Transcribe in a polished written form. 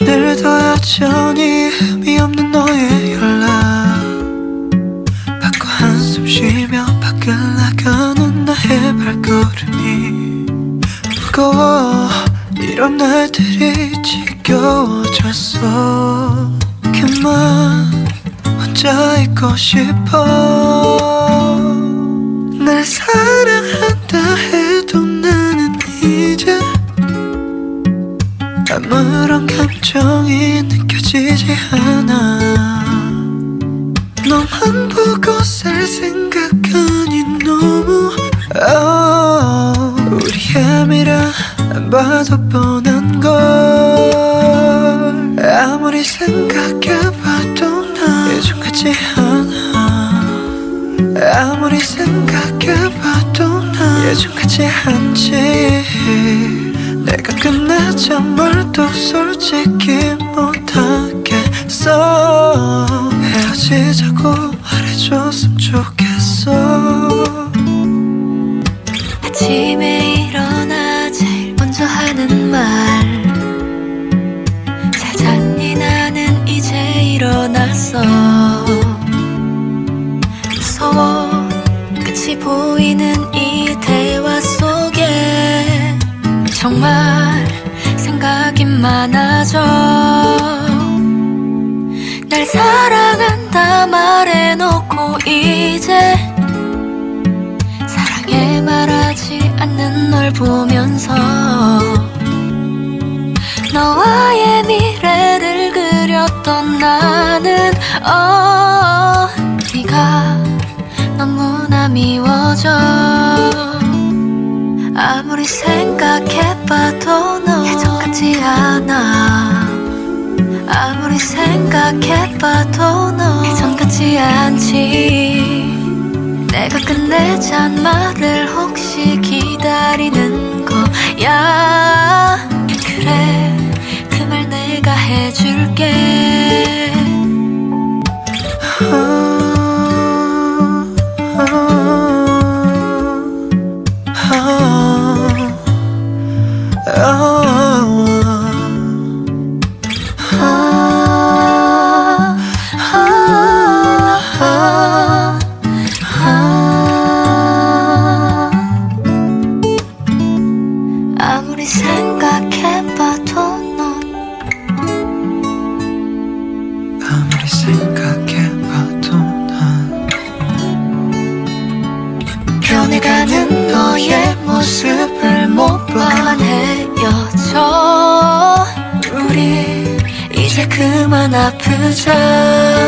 늘 더 여전히 의미 없는 너의 연락 받고 한숨 쉬며 밖을 나가는 나의 발걸음이 무거워. 이런 날들이 지겨워졌어. 그만 혼자 있고 싶어. 날 사랑한다 해도 나는 이제 아무런 감정이 느껴지지 않아. 너만 보고 살 생각하니 너무 우리의 미라 안 봐도 뻔한 걸. 아무리 생각해봐도 난 예전같지 않아. 아무리 생각해봐도 난 예전같지 않지. 내가 끝내자 말도 솔직히 못하겠어. 헤어지자고 말해줬으면 좋겠어. 아침에 일어나 제일 먼저 하는 말, 잘 잤니? 나는 이제 일어났어. 무서워 끝이 보이는 이 대화 속에 정말 생각이 많아져. 날 사랑한다 말해놓고 이제 사랑해 말하지 않는 널 보면서 너와의 미래를 그렸던 나는 네가 너무나 미워져. 아무리 생각해봐도 너 예전같지 않아. 아무리 생각해봐도 너 예전같지 않지. 내가 끝내잔 말을 혹시 기다리는 거야? 그래 그 말 내가 해줄게. 아무리 생각해봐도 넌 아무리 생각해봐도 난 변해가는 너의 모습을 못 봐. 그만 헤어져. 우리 이제 그만 아프자.